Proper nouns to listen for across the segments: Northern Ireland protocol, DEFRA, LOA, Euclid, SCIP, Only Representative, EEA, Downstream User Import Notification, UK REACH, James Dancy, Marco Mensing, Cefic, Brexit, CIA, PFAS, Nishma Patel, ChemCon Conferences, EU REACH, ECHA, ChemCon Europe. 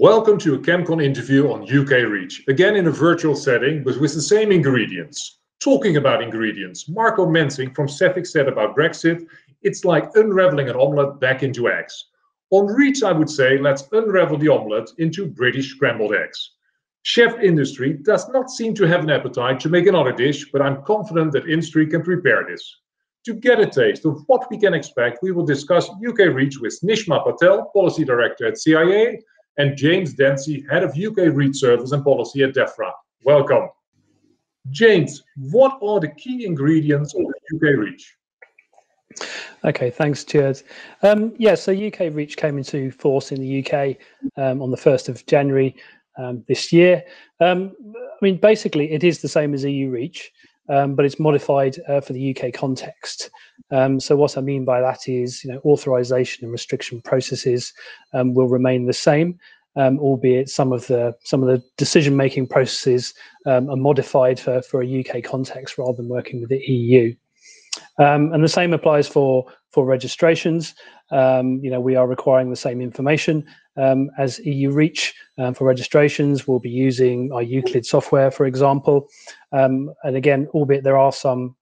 Welcome to a ChemCon interview on UK REACH, again in a virtual setting, but with the same ingredients. Talking about ingredients, Marco Mensing from Cefic said about Brexit, it's like unraveling an omelette back into eggs. On REACH, I would say, let's unravel the omelette into British scrambled eggs. Chef industry does not seem to have an appetite to make another dish, but I'm confident that industry can prepare this. To get a taste of what we can expect, we will discuss UK REACH with Nishma Patel, Policy Director at CIA, and James Dancy, Head of UK REACH Service and Policy at DEFRA. Welcome. James, what are the key ingredients of UK REACH? Okay, thanks, Stuart. So UK REACH came into force in the UK on the 1st of January this year. Basically, it is the same as EU REACH, but it's modified for the UK context. So what I mean by that is, authorization and restriction processes will remain the same, albeit some of the decision-making processes are modified for a UK context rather than working with the EU. And the same applies for registrations. We are requiring the same information as EU REACH for registrations. We'll be using our Euclid software, for example. And again, albeit there are some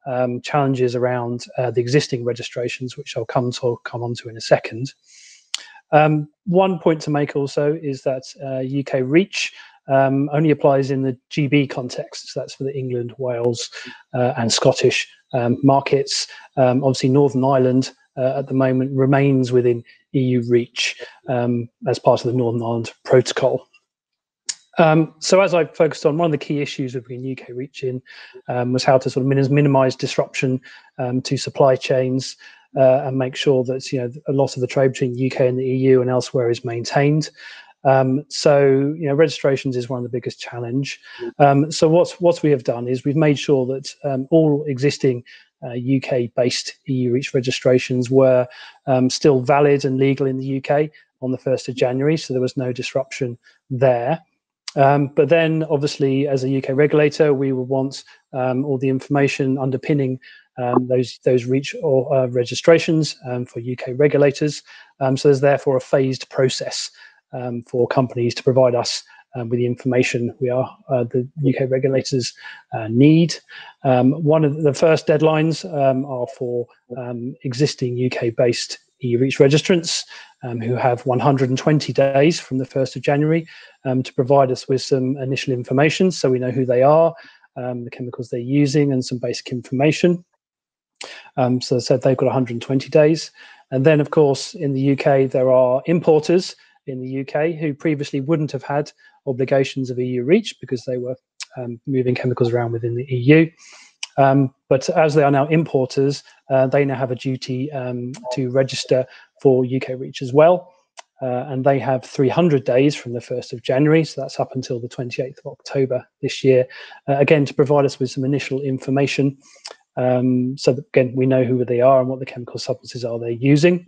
challenges around the existing registrations, which I'll come on to in a second. One point to make also is that UK REACH only applies in the GB context. So that's for the England, Wales, and Scottish markets. Obviously, Northern Ireland at the moment remains within EU REACH as part of the Northern Ireland protocol. So as I focused on, one of the key issues of bringing UK REACH in was how to sort of minimise disruption to supply chains and make sure that a lot of the trade between UK and the EU and elsewhere is maintained. So registrations is one of the biggest challenge. So what we have done is we've made sure that all existing UK-based EU REACH registrations were still valid and legal in the UK on the 1st of January, so there was no disruption there. But then, obviously, as a UK regulator, we would want all the information underpinning those REACH or registrations for UK regulators. So there's therefore a phased process for companies to provide us with the information the UK regulators need. One of the first deadlines are for existing UK-based EU REACH registrants who have 120 days from the 1st of January to provide us with some initial information so we know who they are, the chemicals they're using, and some basic information. So as I said, they've got 120 days. And then, of course, in the UK, there are importers in the UK who previously wouldn't have had obligations of EU REACH because they were moving chemicals around within the EU. But as they are now importers, they now have a duty to register for UK REACH as well. And they have 300 days from the 1st of January, so that's up until the 28th of October this year, again, to provide us with some initial information so that, again, we know who they are and what the chemical substances are they're using.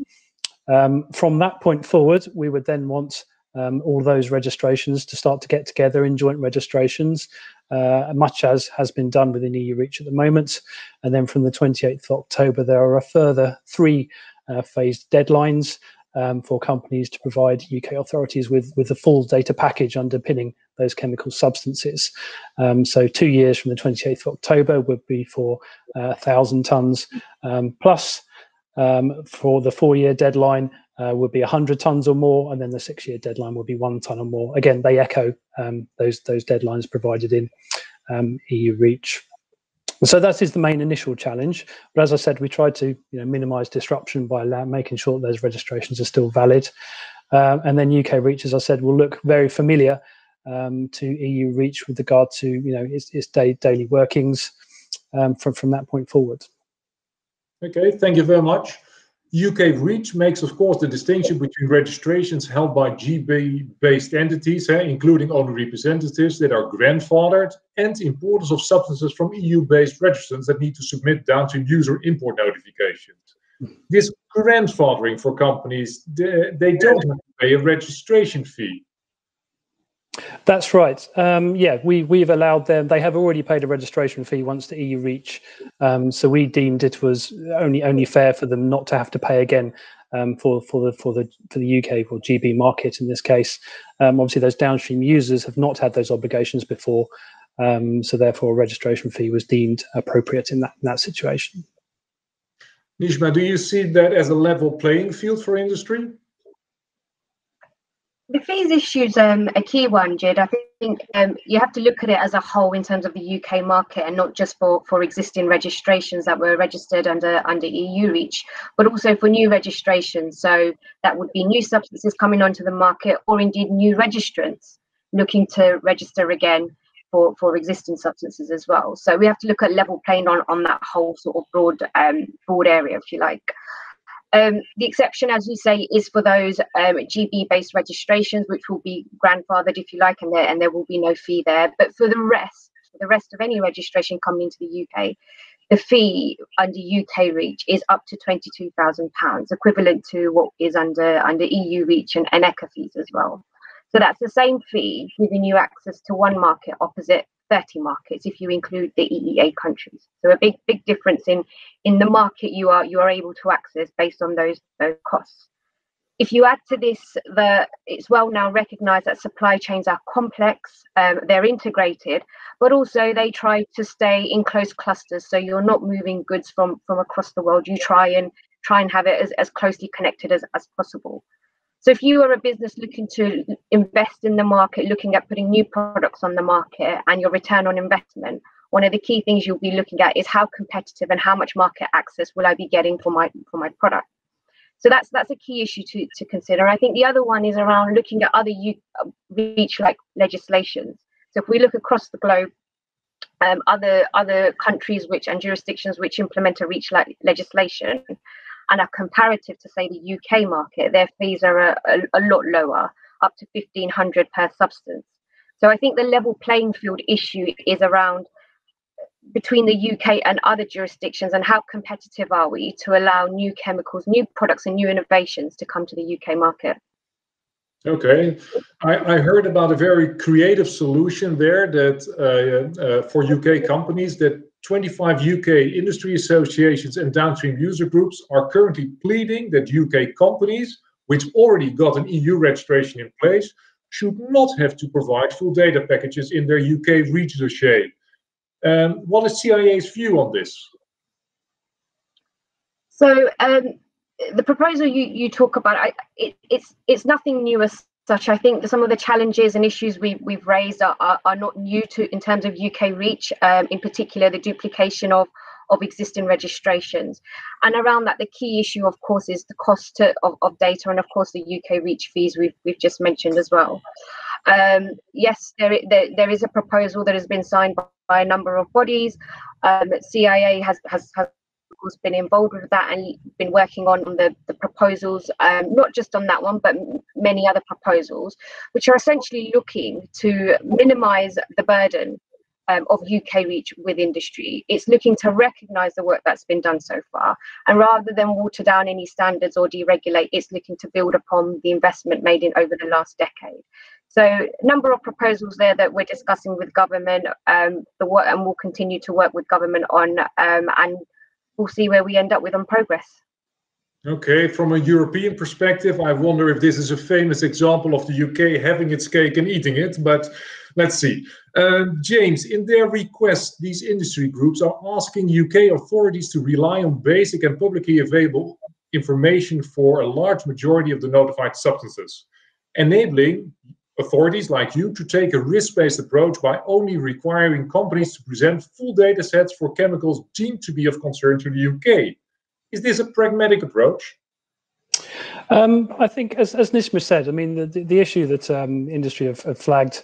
From that point forward, we would then want all those registrations to start to get together in joint registrations, much as has been done within EU REACH at the moment. And then from the 28th of October, there are a further three phased deadlines for companies to provide UK authorities with the full data package underpinning those chemical substances. So 2 years from the 28th of October would be for 1,000 tonnes plus. For the 4-year deadline would be 100 tonnes or more, and then the 6-year deadline would be 1 tonne or more. Again, they echo those deadlines provided in EU REACH. So that is the main initial challenge. But as I said, we tried to minimise disruption by making sure that those registrations are still valid. And then UK REACH, as I said, will look very familiar to EU REACH with regard to its daily workings from that point forward. Okay, thank you very much. UK REACH makes, of course, the distinction between registrations held by GB-based entities, including only representatives that are grandfathered, and importers of substances from EU-based registrants that need to submit down to user import notifications. This grandfathering for companies, they don't have to pay a registration fee. That's right. Yeah, we've allowed them. They have already paid a registration fee once to EU REACH, so we deemed it was only fair for them not to have to pay again for the UK or GB market in this case. Obviously, those downstream users have not had those obligations before, so therefore a registration fee was deemed appropriate in that situation. Nishma, do you see that as a level playing field for industry? The fees issue is a key one, Jed. I think you have to look at it as a whole in terms of the UK market, and not just for existing registrations that were registered under EU REACH, but also for new registrations. So that would be new substances coming onto the market, or indeed new registrants looking to register again for existing substances as well. So we have to look at level playing on that whole sort of broad area, if you like. The exception, as you say, is for those GB-based registrations, which will be grandfathered, if you like, and there will be no fee there. But for the rest of any registration coming into the UK, the fee under UK REACH is up to £22,000, equivalent to what is under EU REACH and ECHA fees as well. So that's the same fee, giving you access to one market opposite 30 markets if you include the EEA countries. So a big difference in the market you are able to access based on those costs. If you add to this that it's well now recognised that supply chains are complex, they're integrated, but also they try to stay in close clusters. So you're not moving goods from across the world. You try and have it as closely connected as possible. So if you are a business looking to invest in the market, looking at putting new products on the market and your return on investment, one of the key things you'll be looking at is how competitive and how much market access will I be getting for my product. So that's a key issue to consider. I think the other one is around looking at other REACH-like legislations. So if we look across the globe, other countries and jurisdictions which implement a REACH-like legislation, and are comparative to, say, the UK market, their fees are a lot lower, up to £1,500 per substance. So I think the level playing field issue is around between the UK and other jurisdictions, and how competitive are we to allow new chemicals, new products and new innovations to come to the UK market. Okay, I heard about a very creative solution there that for UK companies, that 25 UK industry associations and downstream user groups are currently pleading that UK companies, which already got an EU registration in place, should not have to provide full data packages in their UK REACH dossier. What is CIA's view on this? So the proposal you talk about, it's nothing new as such. I think that some of the challenges and issues we've raised are not new in terms of UK REACH, in particular the duplication of existing registrations. And around that, the key issue, of course, is the cost of data, and of course the UK REACH fees we've just mentioned as well. Yes, there is a proposal that has been signed by a number of bodies. CIA has been involved with that and been working on the proposals, not just on that one but many other proposals, which are essentially looking to minimise the burden of UK REACH with industry. It's looking to recognise the work that's been done so far, and rather than water down any standards or deregulate, it's looking to build upon the investment made in over the last decade. So a number of proposals there that we're discussing with government, and we'll continue to work with government on, and we'll see where we end up with on progress. Okay, from a European perspective, I wonder if this is a famous example of the UK having its cake and eating it, but let's see. James, in their request, these industry groups are asking UK authorities to rely on basic and publicly available information for a large majority of the notified substances, enabling authorities like you to take a risk-based approach by only requiring companies to present full data sets for chemicals deemed to be of concern to the UK. Is this a pragmatic approach? I think, as Nishma said, I mean, the issue that industry have flagged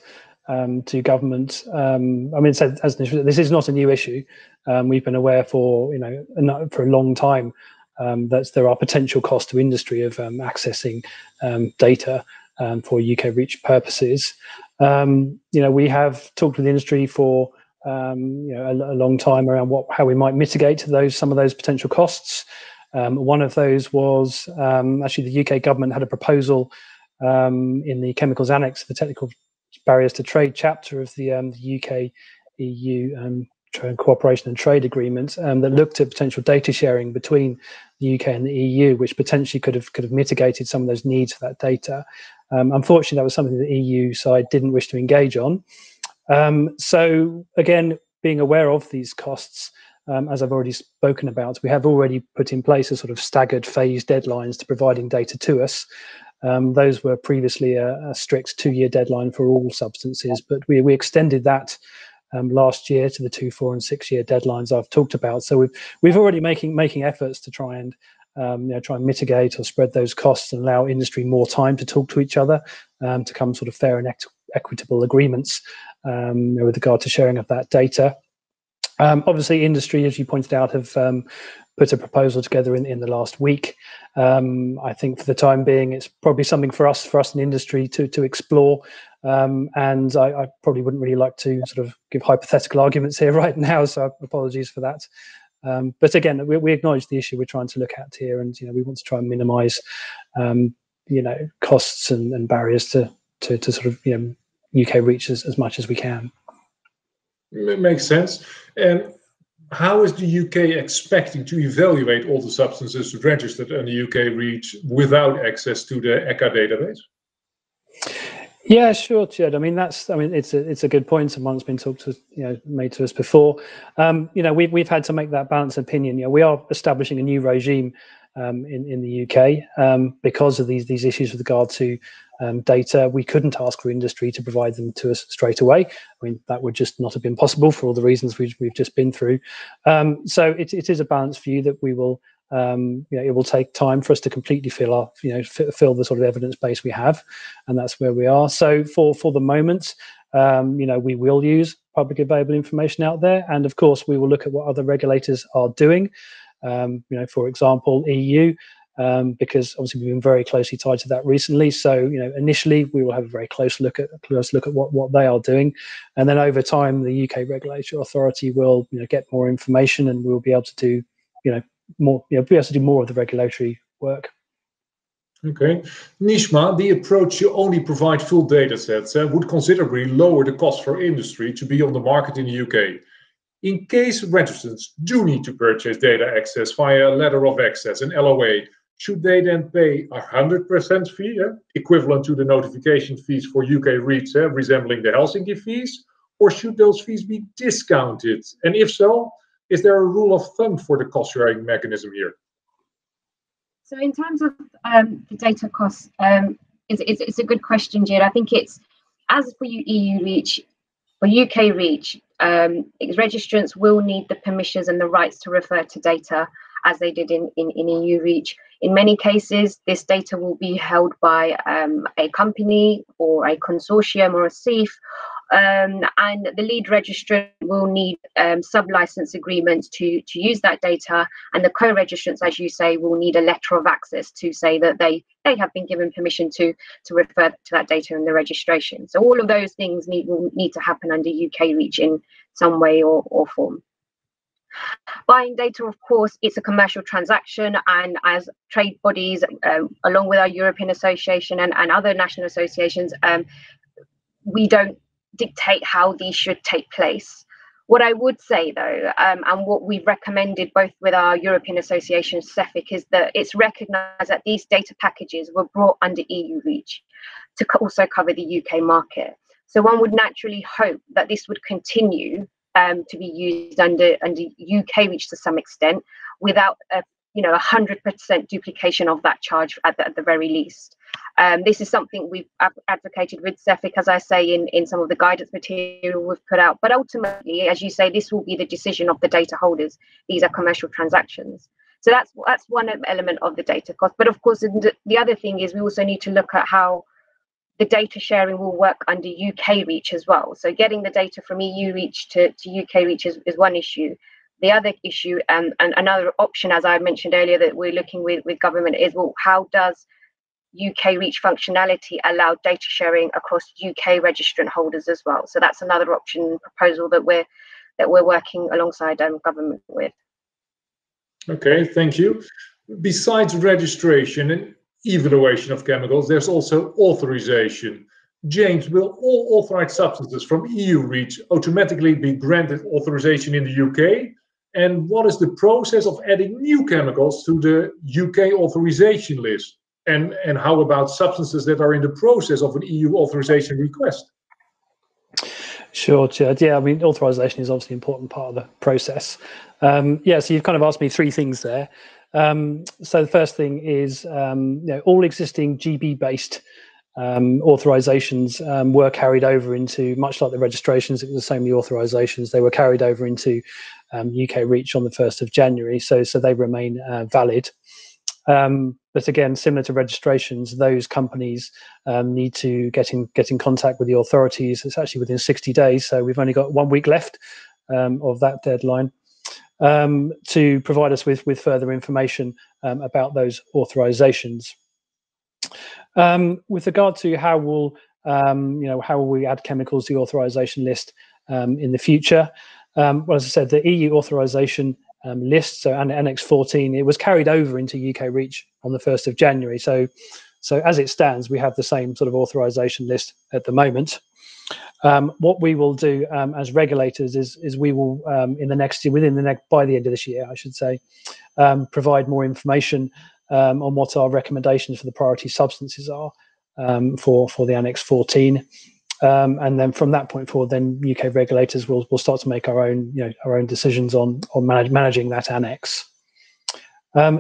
to government, I mean, so, as Nishma, this is not a new issue. We've been aware for a long time that there are potential costs to industry of accessing data for UK REACH purposes. You know, we have talked with the industry for a long time around how we might mitigate some of those potential costs. One of those was actually the UK government had a proposal in the chemicals annex of the technical barriers to trade chapter of the UK EU cooperation and trade agreement that looked at potential data sharing between the UK and the EU, which potentially could have mitigated some of those needs for that data. Unfortunately, that was something the EU side didn't wish to engage on. So again, being aware of these costs, as I've already spoken about, we have already put in place a sort of staggered phase deadlines to providing data to us. Those were previously a strict 2-year deadline for all substances, but we extended that last year to the 2, 4, and 6-year deadlines I've talked about. So we've already making efforts to try and mitigate or spread those costs and allow industry more time to talk to each other to come sort of fair and equitable agreements with regard to sharing of that data. Obviously, industry, as you pointed out, have put a proposal together in the last week. I think for the time being, it's probably something for us in industry to explore. And I probably wouldn't really like to sort of give hypothetical arguments here right now, so apologies for that. But again, we acknowledge the issue we're trying to look at here, and we want to try and minimise, costs and barriers to sort of UK REACH as much as we can. It makes sense. And how is the UK expecting to evaluate all the substances registered in the UK REACH without access to the ECHA database? Yeah, sure, Chad. I mean, it's a good point. Someone's been made to us before. We've had to make that balanced opinion. We are establishing a new regime in the UK because of these issues with regard to data. We couldn't ask for industry to provide them to us straight away. I mean, that would just not have been possible for all the reasons we've just been through. So it is a balanced view that we will. It will take time for us to completely fill our, fill the sort of evidence base we have, and that's where we are. So for the moment, we will use publicly available information out there, and of course we will look at what other regulators are doing. For example, EU, because obviously we've been very closely tied to that recently. So initially we will have a very close look at what they are doing, and then over time the UK Regulatory Authority will get more information, and we'll be able to do be able to do more of the regulatory work. Okay. Nishma, the approach you only provide full data sets would considerably lower the cost for industry to be on the market in the UK. In case registrants do need to purchase data access via a letter of access, an LOA, should they then pay 100% fee, equivalent to the notification fees for UK REACH, resembling the Helsinki fees, or should those fees be discounted? And if so, is there a rule of thumb for the cost-sharing mechanism here? So in terms of the data costs, it's a good question, Jed. I think it's, as for EU REACH, for UK REACH, registrants will need the permissions and the rights to refer to data as they did in EU REACH. In many cases, this data will be held by a company or a consortium or a CEF, and the lead registrant will need sub-license agreements to use that data, and the co-registrants, as you say, will need a letter of access to say that they have been given permission to refer to that data in the registration. So all of those things will need to happen under UK REACH in some way or form. Buying data, of course, it's a commercial transaction, and as trade bodies, along with our European Association and other national associations, we don't dictate how these should take place. What I would say though, and what we've recommended both with our European Association, Cefic, is that it's recognised that these data packages were brought under EU REACH to also cover the UK market. So one would naturally hope that this would continue to be used under UK REACH to some extent, without 100% duplication of that charge at the very least. This is something we've advocated with Cefic, as I say, in some of the guidance material we've put out. But ultimately, as you say, this will be the decision of the data holders. These are commercial transactions. So that's one element of the data cost. But of course, the other thing is we also need to look at how the data sharing will work under UK REACH as well. So getting the data from EU REACH to UK REACH is one issue. The other issue, and another option, as I mentioned earlier, that we're looking with government is, well, how does UK REACH functionality allow data sharing across UK registrant holders as well? So that's another option proposal that we're working alongside government with. Okay, thank you. Besides registration and evaluation of chemicals, there's also authorization. James, will all authorized substances from EU REACH automatically be granted authorization in the UK? And what is the process of adding new chemicals to the UK authorization list? And how about substances that are in the process of an EU authorization request? Sure, Chad. Yeah, I mean, authorization is obviously an important part of the process. Yeah, so you've kind of asked me three things there. So the first thing is, you know, all existing GB-based authorizations were carried over into, much like the registrations, it was the same, the authorizations, they were carried over into UK REACH on the 1st of January. So they remain valid. But again, similar to registrations, those companies need to get in contact with the authorities. It's actually within 60 days, so we've only got 1 week left of that deadline to provide us with further information about those authorizations. With regard to how will you know, how will we add chemicals to the authorization list in the future? Well, as I said, the EU authorization list, so Annex 14, it was carried over into UK REACH on the 1st of January. So as it stands, we have the same sort of authorization list at the moment. What we will do as regulators is we will in the next year, by the end of this year, I should say, provide more information on what our recommendations for the priority substances are for the Annex 14. And then from that point forward, then UK regulators will start to make our own, you know, our own decisions on managing that annex.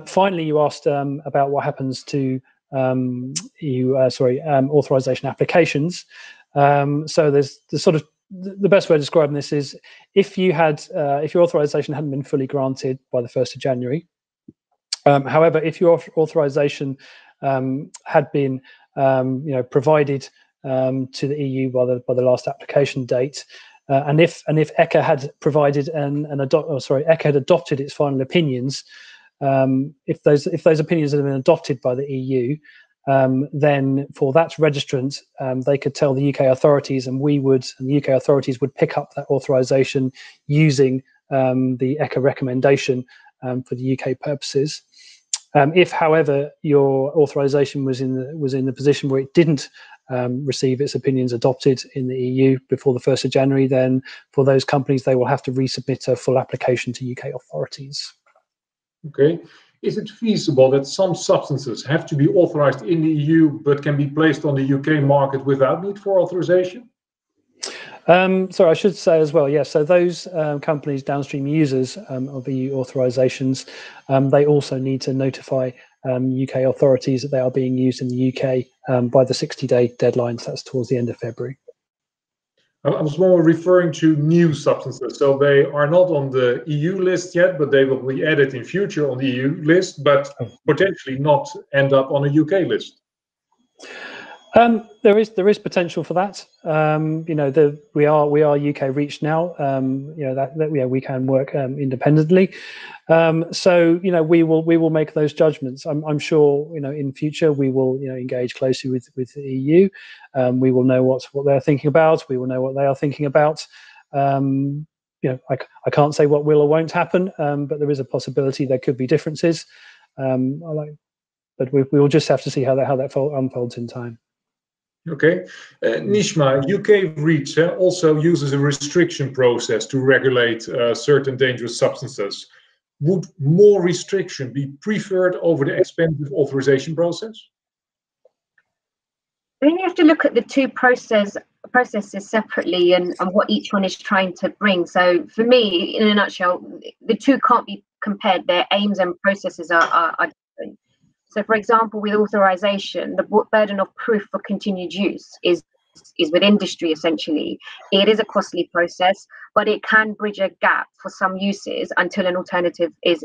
Finally, you asked about what happens to authorization applications. So there's sort of the best way of describing this is if you had if your authorization hadn't been fully granted by the 1st of January. However, if your authorization had been you know, provided to the EU by the last application date, and if ECHA had provided ECHA had adopted its final opinions, if those opinions had been adopted by the EU, then for that registrant they could tell the UK authorities, and the UK authorities would pick up that authorization using the ECHA recommendation for the UK purposes. If, however, your authorization was in the position where it didn't receive its opinions adopted in the EU before the 1st of January, then for those companies, they will have to resubmit a full application to UK authorities. Okay. Is it feasible that some substances have to be authorized in the EU but can be placed on the UK market without need for authorization? So I should say as well, yes, so those companies, downstream users of EU authorizations, they also need to notify UK authorities that they are being used in the UK by the 60-day deadline, so that's towards the end of February. I was more referring to new substances, so they are not on the EU list yet, but they will be added in future on the EU list, but potentially not end up on a UK list. There is potential for that. You know, we are UK REACH now. You know we can work independently. So you know we will make those judgments. I'm sure, you know, in future we will, you know, engage closely with the EU. We will know what they're thinking about. We will know what they are thinking about. You know, I can't say what will or won't happen, but there is a possibility there could be differences. But we will just have to see how that unfolds in time. Okay. Nishma, UK REACH also uses a restriction process to regulate certain dangerous substances. Would more restriction be preferred over the expensive authorization process? I think you have to look at the two processes separately and what each one is trying to bring. So for me, in a nutshell, the two can't be compared. Their aims and processes are different. So, for example, with authorization, the burden of proof for continued use is with industry, essentially. It is a costly process, but it can bridge a gap for some uses until an alternative is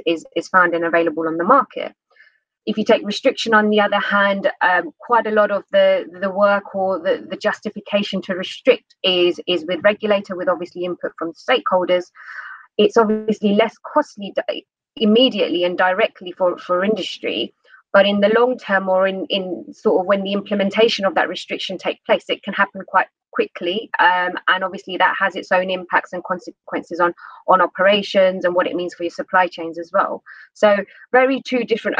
found and available on the market. If you take restriction, on the other hand, quite a lot of the work or the justification to restrict is with regulator, with obviously input from stakeholders. It's obviously less costly immediately and directly for industry. But in the long term, or in sort of when the implementation of that restriction takes place, it can happen quite quickly, and obviously that has its own impacts and consequences on operations and what it means for your supply chains as well. So very two different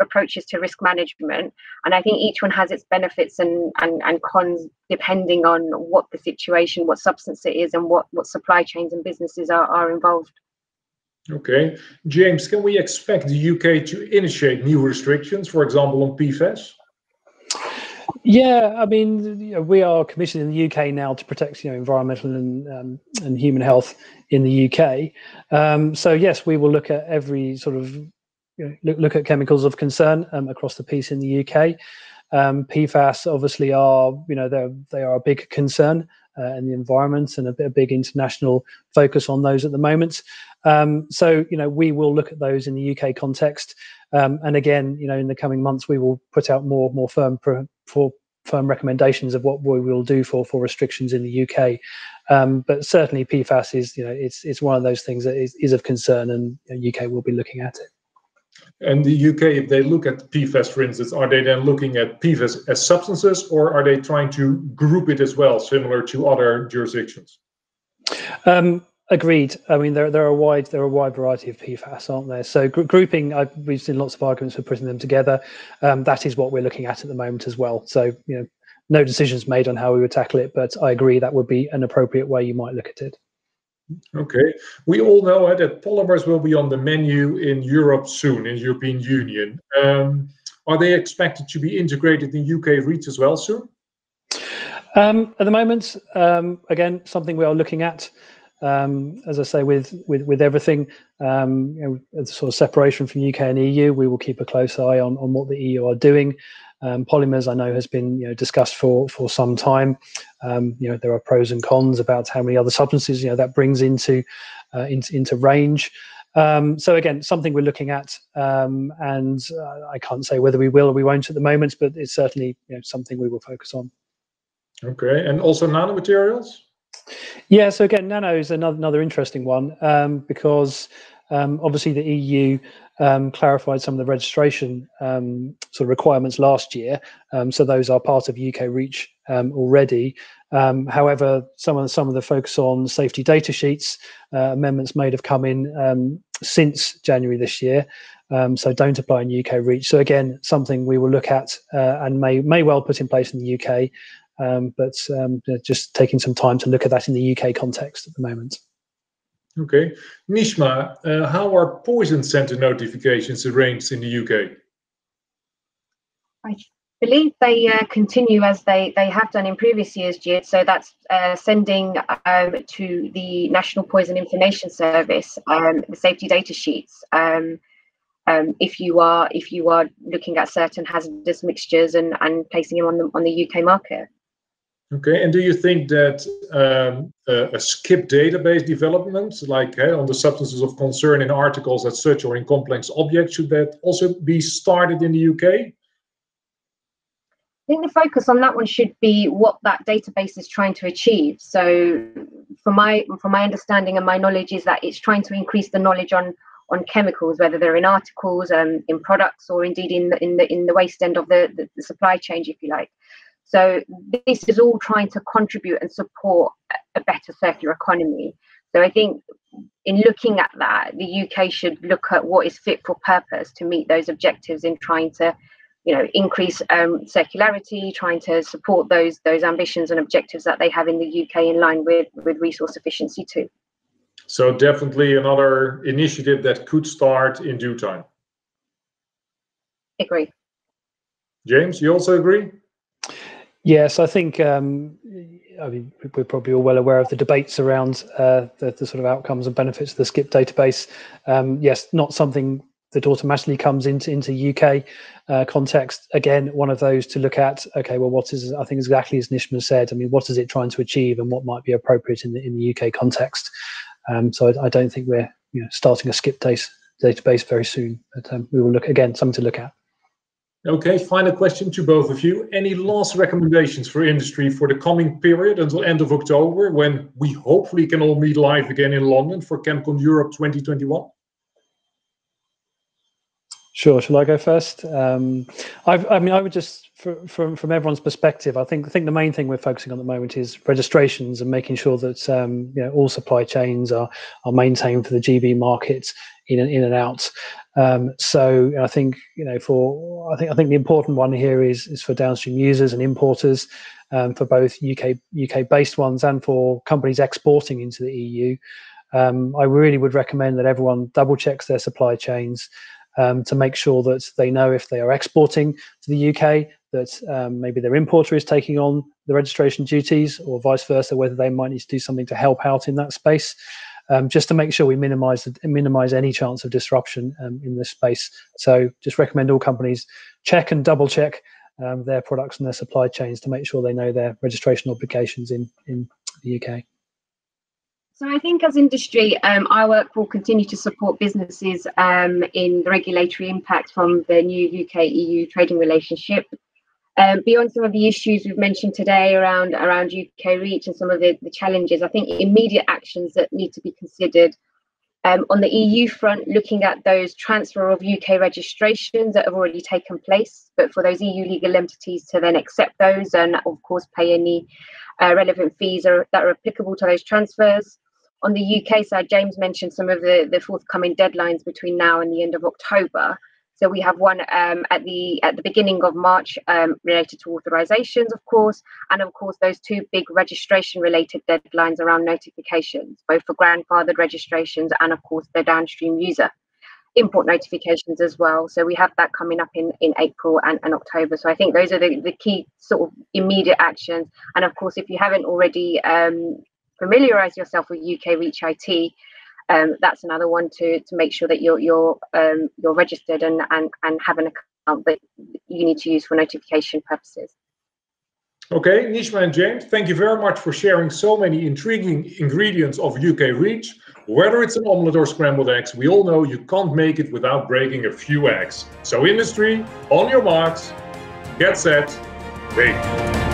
approaches to risk management, and I think each one has its benefits and cons depending on what the situation, what substance it is, and what supply chains and businesses are involved. Okay, James, can we expect the UK to initiate new restrictions, for example, on PFAS? Yeah, I mean, we are commissioned in the UK now to protect, you know, environmental and human health in the UK. So yes, we will look at every sort of, you know, look at chemicals of concern across the piece in the UK. PFAS obviously are, you know, they are a big concern in the environment and a big international focus on those at the moment. So, you know, we will look at those in the UK context. And again, you know, in the coming months, we will put out more firm recommendations of what we will do for restrictions in the UK. But certainly PFAS is, you know, it's one of those things that is of concern, and the UK will be looking at it. And the UK, if they look at PFAS, for instance, are they then looking at PFAS as substances, or are they trying to group it as well, similar to other jurisdictions? Agreed. I mean, there are a wide variety of PFAS, aren't there? So grouping, we've seen lots of arguments for putting them together. That is what we're looking at the moment as well. So, you know, no decisions made on how we would tackle it, but I agree that would be an appropriate way you might look at it. Okay, we all know that polymers will be on the menu in Europe soon, in the European Union. Are they expected to be integrated in UK REACH as well soon? At the moment, again, something we are looking at. As I say, with everything, you know, sort of separation from UK and EU, we will keep a close eye on what the EU are doing. Polymers, I know, has been, you know, discussed for some time. You know, there are pros and cons about how many other substances, you know, that brings into range. So again, something we're looking at, and I can't say whether we will or we won't at the moment, but it's certainly, you know, something we will focus on. Okay, and also nanomaterials? Yeah, so again, nano is another interesting one, because obviously the EU clarified some of the registration sort of requirements last year, so those are part of UK REACH already. However, some of the focus on safety data sheets amendments made have come in since January this year, so don't apply in UK REACH. So again, something we will look at and may well put in place in the UK. But just taking some time to look at that in the UK context at the moment. Okay. Nishma, how are poison centre notifications arranged in the UK? I believe they continue as they have done in previous years, Jude. So that's sending to the National Poison Information Service the safety data sheets. If you are looking at certain hazardous mixtures and placing them on the UK market. Okay, and do you think that a SCIP database development, like on the substances of concern in articles as such or in complex objects, should that also be started in the UK? I think the focus on that one should be what that database is trying to achieve. So from my understanding and my knowledge is that it's trying to increase the knowledge on chemicals, whether they're in articles, in products, or indeed in the waste end of the supply chain, if you like. So this is all trying to contribute and support a better circular economy. So I think in looking at that, the UK should look at what is fit for purpose to meet those objectives in trying to, you know, increase circularity, trying to support those ambitions and objectives that they have in the UK in line with resource efficiency too. So definitely another initiative that could start in due time. Agree. James, you also agree? Yes, I think, I mean, we're probably all well aware of the debates around the sort of outcomes and benefits of the SCIP database. Yes, not something that automatically comes into UK context. Again, one of those to look at. Okay, well, what is, I think exactly as Nishma said, I mean, what is it trying to achieve and what might be appropriate in the UK context? So I don't think we're, you know, starting a SCIP database very soon, but we will look again, something to look at. Okay, final question to both of you. Any last recommendations for industry for the coming period until end of October, when we hopefully can all meet live again in London for ChemCon Europe 2021? Sure. Shall I go first? I would just, from everyone's perspective, I think the main thing we're focusing on at the moment is registrations and making sure that all supply chains are maintained for the GB markets in and out. So I think I think the important one here is for downstream users and importers, for both UK based ones and for companies exporting into the EU. I really would recommend that everyone double checks their supply chains to make sure that they know if they are exporting to the UK that maybe their importer is taking on the registration duties, or vice versa, whether they might need to do something to help out in that space, just to make sure we minimize any chance of disruption in this space. So just recommend all companies check and double check their products and their supply chains to make sure they know their registration obligations in the UK. So I think as industry, our work will continue to support businesses in the regulatory impact from the new UK-EU trading relationship. Beyond some of the issues we've mentioned today around UK REACH and some of the challenges, I think immediate actions that need to be considered. On the EU front, looking at those transfer of UK registrations that have already taken place, but for those EU legal entities to then accept those and of course pay any relevant fees that are applicable to those transfers. On the UK side, James mentioned some of the forthcoming deadlines between now and the end of October. So we have one at the beginning of March related to authorisations, of course, and of course those two big registration-related deadlines around notifications, both for grandfathered registrations and of course the downstream user import notifications as well. So we have that coming up in April and October. So I think those are the key sort of immediate actions. And of course, if you haven't already familiarised yourself with UK REACH IT, that's another one to make sure that you're registered and have an account that you need to use for notification purposes. Okay, Nishma and James, thank you very much for sharing so many intriguing ingredients of UK REACH. Whether it's an omelette or scrambled eggs, we all know you can't make it without breaking a few eggs. So industry, on your marks, get set, bake.